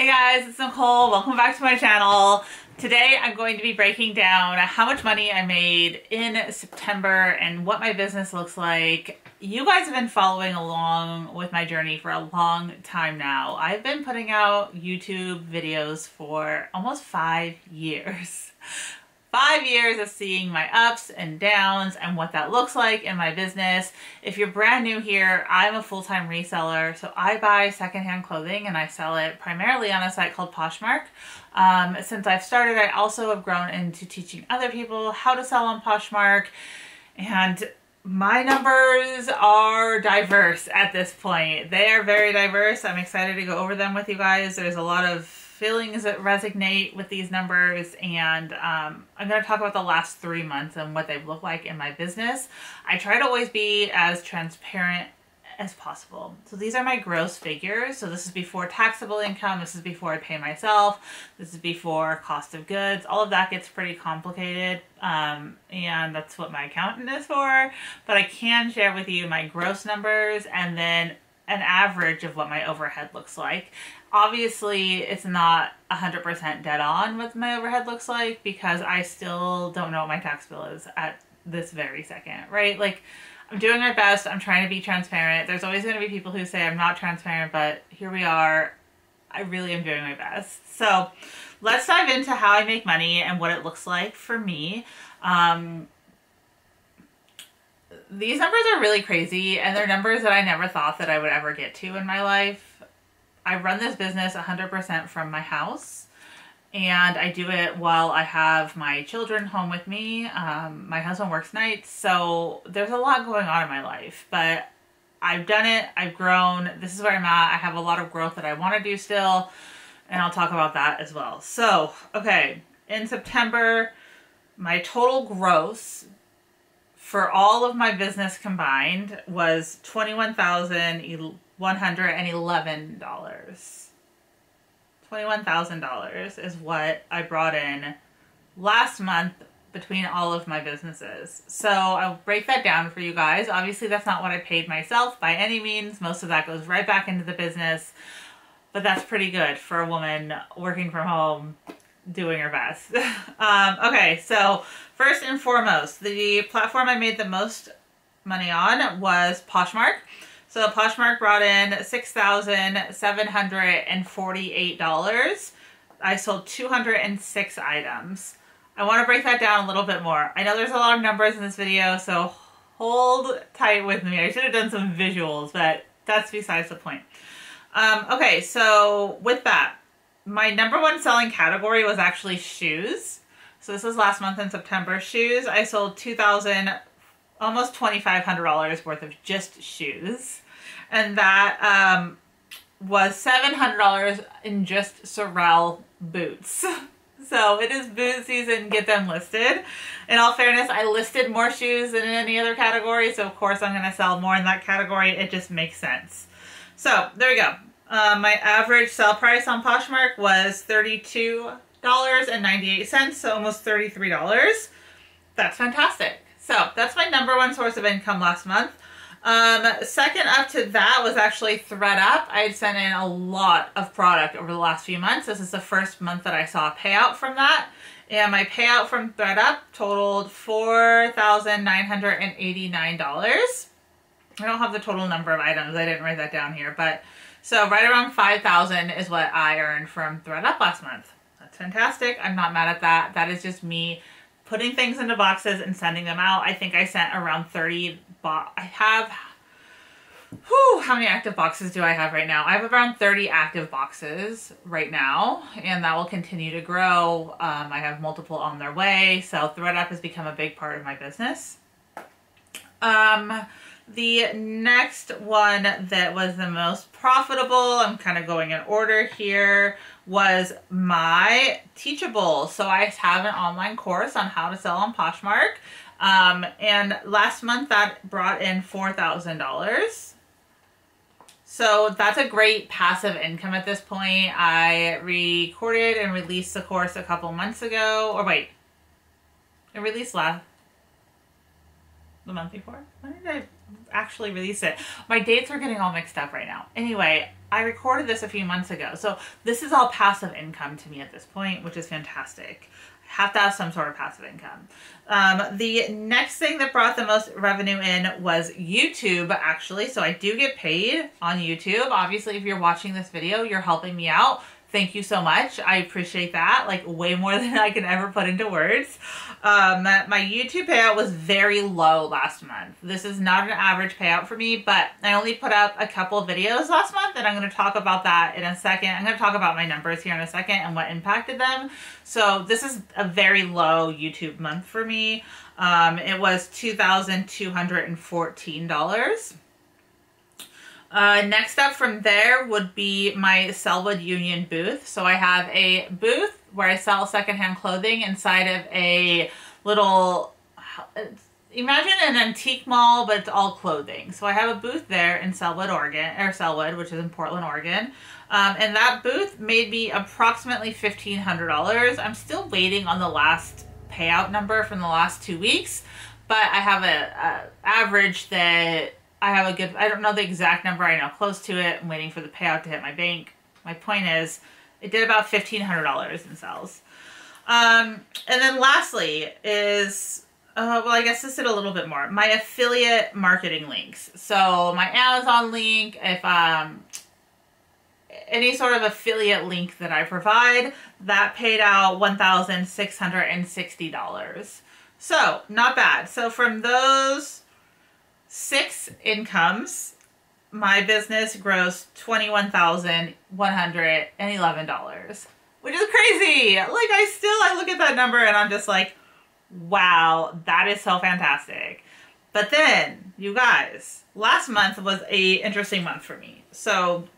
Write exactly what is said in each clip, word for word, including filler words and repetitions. Hey guys, it's Nicole. Welcome back to my channel. Today I'm going to be breaking down how much money I made in September and what my business looks like. You guys have been following along with my journey for a long time now. I've been putting out YouTube videos for almost five years. Five years of seeing my ups and downs and what that looks like in my business. If you're brand new here, I'm a full-time reseller. So I buy secondhand clothing and I sell it primarily on a site called Poshmark. Um, since I've started, I also have grown into teaching other people how to sell on Poshmark. And my numbers are diverse at this point. They are very diverse. I'm excited to go over them with you guys. There's a lot of feelings that resonate with these numbers, and um, I'm going to talk about the last three months and what they've looked like in my business. I try to always be as transparent as possible. So these are my gross figures. So this is before taxable income. This is before I pay myself. This is before cost of goods. All of that gets pretty complicated, um, and that's what my accountant is for. But I can share with you my gross numbers and then an average of what my overhead looks like. Obviously, it's not one hundred percent dead on what my overhead looks like because I still don't know what my tax bill is at this very second, right? Like, I'm doing my best. I'm trying to be transparent. There's always going to be people who say I'm not transparent, but here we are. I really am doing my best. So let's dive into how I make money and what it looks like for me. Um, these numbers are really crazy, and they're numbers that I never thought that I would ever get to in my life. I run this business one hundred percent from my house, and I do it while I have my children home with me. Um, my husband works nights, so there's a lot going on in my life, but I've done it. I've grown. This is where I'm at. I have a lot of growth that I want to do still, and I'll talk about that as well. So, okay, in September, my total gross for all of my business combined was twenty-one thousand dollars. one hundred eleven dollars. twenty-one thousand dollars is what I brought in last month between all of my businesses. So I'll break that down for you guys. Obviously, that's not what I paid myself by any means. Most of that goes right back into the business, but that's pretty good for a woman working from home, doing her best. um, okay, so first and foremost, the platform I made the most money on was Poshmark. So Poshmark brought in six thousand seven hundred forty-eight dollars. I sold two hundred six items. I want to break that down a little bit more. I know there's a lot of numbers in this video, so hold tight with me. I should have done some visuals, but that's besides the point. Um, okay, so with that, my number one selling category was actually shoes. So this was last month in September. Shoes, I sold two thousand dollars. Almost twenty-five hundred dollars worth of just shoes. And that um, was seven hundred dollars in just Sorel boots. So it is boot season, get them listed. In all fairness, I listed more shoes than in any other category. So of course I'm gonna sell more in that category. It just makes sense. So there we go. Uh, my average sell price on Poshmark was thirty-two dollars and ninety-eight cents. So almost thirty-three dollars. That's fantastic. So that's my number one source of income last month. Um, second up to that was actually ThredUp. I had sent in a lot of product over the last few months. This is the first month that I saw a payout from that. And my payout from ThredUp totaled four thousand nine hundred eighty-nine dollars. I don't have the total number of items. I didn't write that down here. But so right around five thousand dollars is what I earned from ThredUp last month. That's fantastic. I'm not mad at that. That is just me putting things into boxes and sending them out. I think I sent around thirty box. I have, whew, how many active boxes do I have right now? I have around thirty active boxes right now, and that will continue to grow. Um, I have multiple on their way. So ThredUp has become a big part of my business. Um, the next one that was the most profitable, I'm kind of going in order here, was my Teachable. So I have an online course on how to sell on Poshmark. Um, and last month that brought in four thousand dollars. So that's a great passive income at this point. I recorded and released the course a couple months ago, or wait, it released last, the month before? When did I actually release it? My dates are getting all mixed up right now. Anyway, I recorded this a few months ago, so this is all passive income to me at this point, which is fantastic. I have to have some sort of passive income. Um, the next thing that brought the most revenue in was YouTube, actually. So I do get paid on YouTube. Obviously, if you're watching this video, you're helping me out. Thank you so much. I appreciate that, like way more than I can ever put into words. Um, my YouTube payout was very low last month. This is not an average payout for me, but I only put up a couple videos last month, and I'm gonna talk about that in a second. I'm gonna talk about my numbers here in a second and what impacted them. So this is a very low YouTube month for me. Um, it was two thousand two hundred fourteen dollars. Uh, next up from there would be my Sellwood Union booth. So I have a booth where I sell secondhand clothing inside of a little, imagine an antique mall, but it's all clothing. So I have a booth there in Sellwood, Oregon, or Sellwood, which is in Portland, Oregon. Um, and that booth made me approximately fifteen hundred dollars. I'm still waiting on the last payout number from the last two weeks, but I have a, a average that I have a good, I don't know the exact number, I know close to it. I'm waiting for the payout to hit my bank. My point is, it did about fifteen hundred dollars in sales. Um, and then lastly is, uh, well, I guess this did a little bit more. My affiliate marketing links. So my Amazon link, if um, any sort of affiliate link that I provide, that paid out one thousand six hundred sixty dollars. So not bad. So from those six incomes, my business grossed twenty-one thousand one hundred eleven dollars, which is crazy. Like, I still, I look at that number and I'm just like, wow, that is so fantastic. But then, you guys, last month was a interesting month for me. So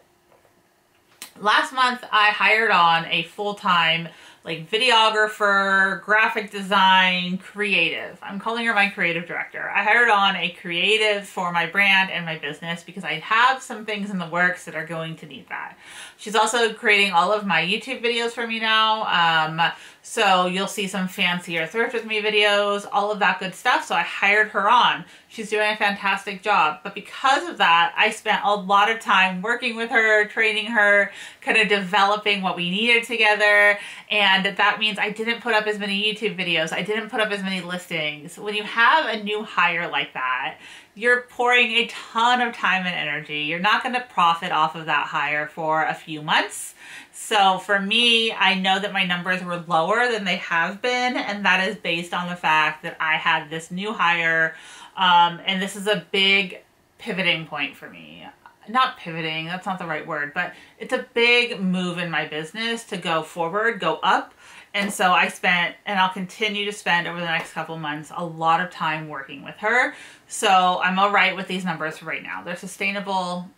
last month I hired on a full-time like videographer, graphic design, creative. I'm calling her my creative director. I hired on a creative for my brand and my business because I have some things in the works that are going to need that. She's also creating all of my YouTube videos for me now. Um, so you'll see some fancier thrift with me videos, all of that good stuff. So I hired her on. She's doing a fantastic job. But because of that, I spent a lot of time working with her, training her, kind of developing what we needed together. And And that means I didn't put up as many YouTube videos. I didn't put up as many listings. When you have a new hire like that, you're pouring a ton of time and energy. You're not going to profit off of that hire for a few months. So for me, I know that my numbers were lower than they have been. And that is based on the fact that I had this new hire. Um, and this is a big pivoting point for me. Not pivoting, that's not the right word, but it's a big move in my business to go forward, go up. And so I spent, and I'll continue to spend over the next couple months, a lot of time working with her. So I'm all right with these numbers for right now. They're sustainable.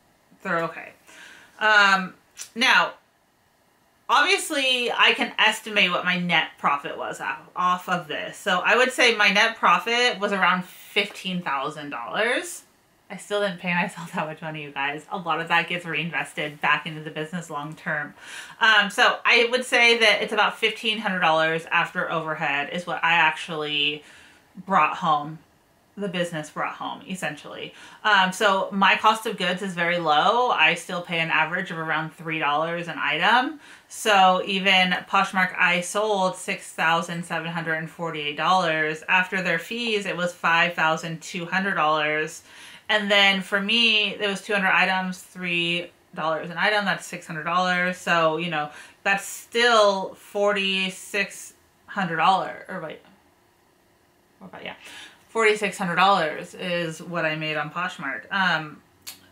They're okay. Um, now, obviously I can estimate what my net profit was off of this. So I would say my net profit was around fifteen thousand dollars. I still didn't pay myself that much money, you guys. A lot of that gets reinvested back into the business long term. Um, so I would say that it's about fifteen hundred dollars after overhead is what I actually brought home. The business brought home, essentially. Um, so my cost of goods is very low. I still pay an average of around three dollars an item. So even Poshmark, I sold six thousand seven hundred forty-eight dollars. After their fees, it was five thousand two hundred dollars. And then for me, it was two hundred items, three dollars an item, that's six hundred dollars. So, you know, that's still four thousand six hundred dollars, or wait, yeah, four thousand six hundred dollars is what I made on Poshmark. Um,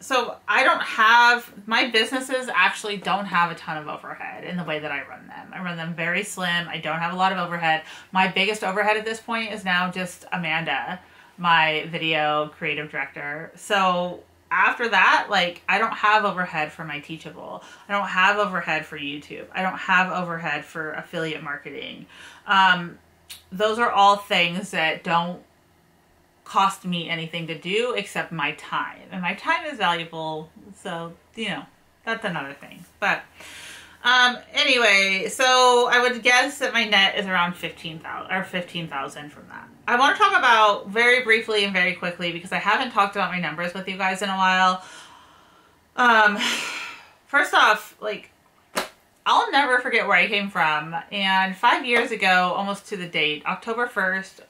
so I don't have, my businesses actually don't have a ton of overhead in the way that I run them. I run them very slim. I don't have a lot of overhead. My biggest overhead at this point is now just Amanda, my video creative director. So after that, like, I don't have overhead for my Teachable. I don't have overhead for YouTube. I don't have overhead for affiliate marketing. Um, those are all things that don't cost me anything to do except my time. And my time is valuable. So, you know, that's another thing. But um, anyway, so I would guess that my net is around fifteen thousand or fifteen thousand from that. I want to talk about very briefly and very quickly because I haven't talked about my numbers with you guys in a while. Um, first off, like, I'll never forget where I came from. And five years ago, almost to the date, October first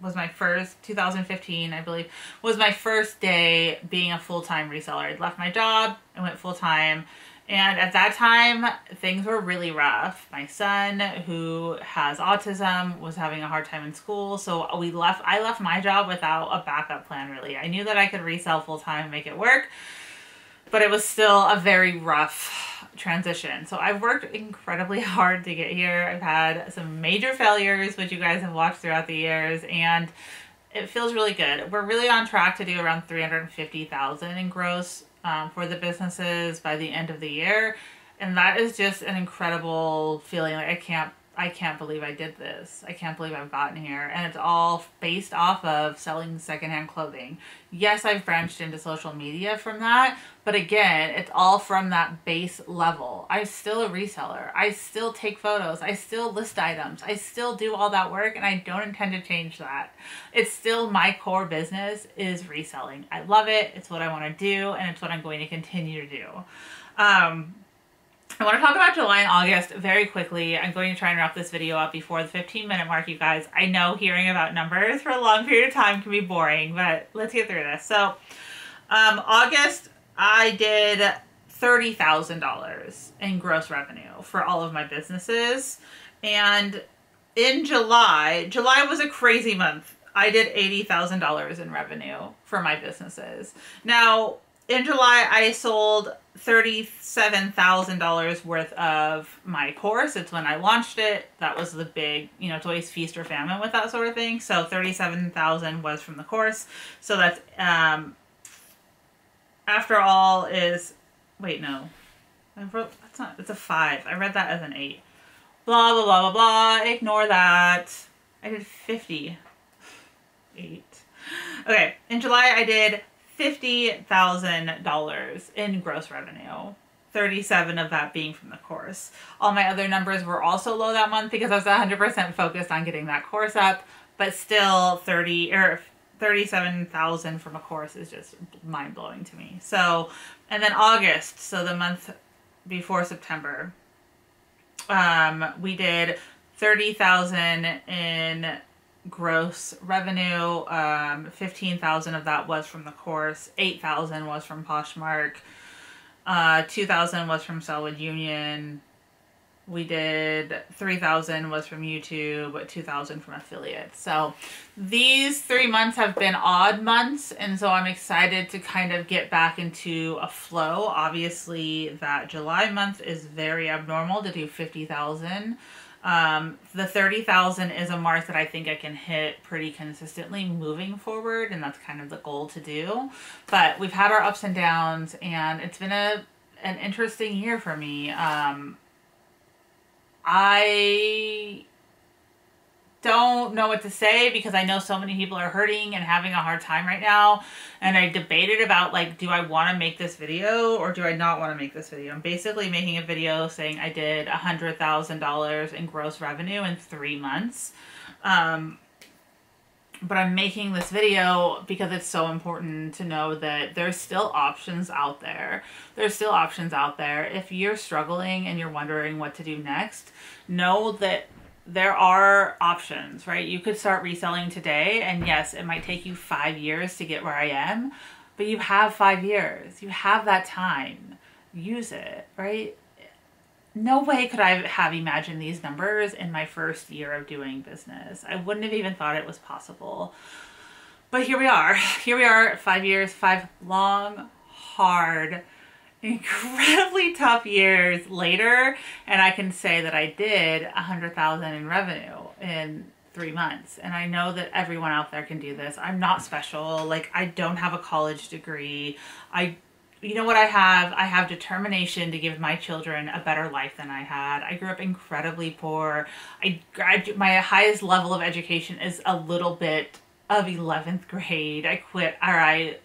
was my first, two thousand fifteen, I believe, was my first day being a full-time reseller. I'd left my job and went full-time. And at that time, things were really rough. My son, who has autism, was having a hard time in school. So we left, I left my job without a backup plan, really. I knew that I could resell full-time and make it work, but it was still a very rough transition. So I've worked incredibly hard to get here. I've had some major failures, which you guys have watched throughout the years, and it feels really good. We're really on track to do around three hundred fifty thousand in gross um, for the businesses by the end of the year. And that is just an incredible feeling. Like I can't, I can't believe I did this. I can't believe I've gotten here. And it's all based off of selling secondhand clothing. Yes, I've branched into social media from that, but again, it's all from that base level. I'm still a reseller. I still take photos. I still list items. I still do all that work, and I don't intend to change that. It's still my core business is reselling. I love it. It's what I want to do, and it's what I'm going to continue to do. Um, I want to talk about July and August very quickly. I'm going to try and wrap this video up before the fifteen minute mark, you guys. I know hearing about numbers for a long period of time can be boring, but let's get through this. So, um, August, I did thirty thousand dollars in gross revenue for all of my businesses. And in July, July was a crazy month. I did eighty thousand dollars in revenue for my businesses. Now, in July, I sold thirty-seven thousand dollars worth of my course. It's when I launched it. That was the big, you know, it's always feast or famine with that sort of thing. So thirty-seven thousand dollars was from the course. So that's, um, after all is, wait, no, I wrote, that's not, it's a five. I read that as an eight. Blah, blah, blah, blah, blah. Ignore that. I did fifty. Eight. Okay. In July, I did fifty thousand dollars in gross revenue, thirty-seven of that being from the course. All my other numbers were also low that month because I was one hundred percent focused on getting that course up, but still thirty or thirty-seven thousand from a course is just mind blowing to me. So, and then August, so the month before September, um, we did thirty thousand in gross revenue, um, fifteen thousand of that was from the course, eight thousand was from Poshmark, uh, two thousand was from Sellwood Union, we did three thousand was from YouTube, two thousand from affiliates. So these three months have been odd months, and so I'm excited to kind of get back into a flow. Obviously that July month is very abnormal to do fifty thousand. Um, the thirty thousand is a mark that I think I can hit pretty consistently moving forward, and that's kind of the goal to do. But we've had our ups and downs, and it's been a, an interesting year for me. Um, I don't know what to say because I know so many people are hurting and having a hard time right now. And I debated about, like, do I want to make this video or do I not want to make this video? I'm basically making a video saying I did one hundred thousand dollars in gross revenue in three months. Um, but I'm making this video because it's so important to know that there's still options out there. There's still options out there. If you're struggling and you're wondering what to do next, know that there are options, right? You could start reselling today, and yes, it might take you five years to get where I am, but you have five years. You have that time. Use it, right? No way could I have imagined these numbers in my first year of doing business. I wouldn't have even thought it was possible. But here we are. Here we are at five years, five long, hard, incredibly tough years later, and I can say that I did a hundred thousand in revenue in three months. And I know that everyone out there can do this. I'm not special. Like, I don't have a college degree. I, you know what I have? I have determination to give my children a better life than I had. I grew up incredibly poor. I gradu- my highest level of education is a little bit of eleventh grade. I quit, or I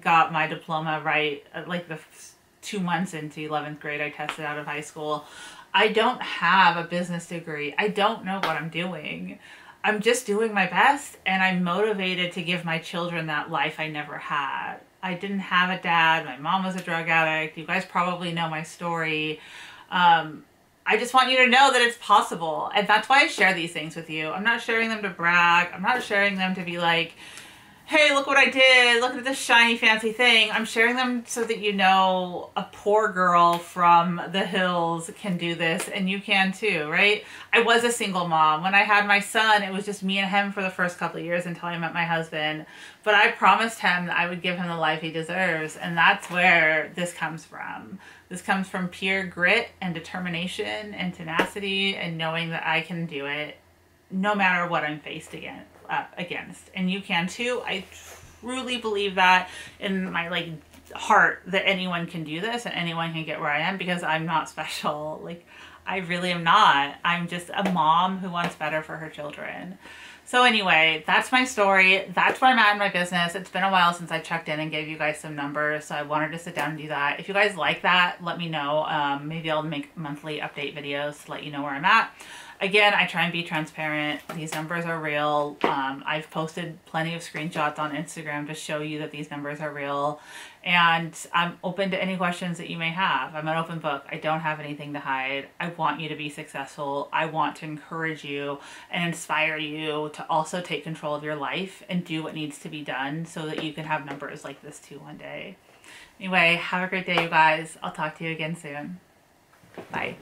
got my diploma right, like the two months into eleventh grade, I tested out of high school. I don't have a business degree. I don't know what I'm doing. I'm just doing my best, and I'm motivated to give my children that life I never had. I didn't have a dad. My mom was a drug addict. You guys probably know my story. Um, I just want you to know that it's possible. And that's why I share these things with you. I'm not sharing them to brag. I'm not sharing them to be like, hey, look what I did. Look at this shiny, fancy thing. I'm sharing them so that you know a poor girl from the hills can do this, and you can too, right? I was a single mom. When I had my son, it was just me and him for the first couple of years until I met my husband. But I promised him that I would give him the life he deserves, and that's where this comes from. This comes from pure grit and determination and tenacity and knowing that I can do it no matter what I'm faced against. Up against, and you can too. I truly believe that in my like heart, that anyone can do this and anyone can get where I am, because I'm not special. Like, I really am not. I'm just a mom who wants better for her children. So anyway, that's my story. That's where I'm at in my business. It's been a while since I checked in and gave you guys some numbers, so I wanted to sit down and do that. If you guys like that, let me know. Um, maybe I'll make monthly update videos to let you know where I'm at. Again, I try and be transparent. These numbers are real. Um, I've posted plenty of screenshots on Instagram to show you that these numbers are real. And I'm open to any questions that you may have. I'm an open book. I don't have anything to hide. I want you to be successful. I want to encourage you and inspire you to also take control of your life and do what needs to be done so that you can have numbers like this too one day. Anyway, have a great day, you guys. I'll talk to you again soon. Bye.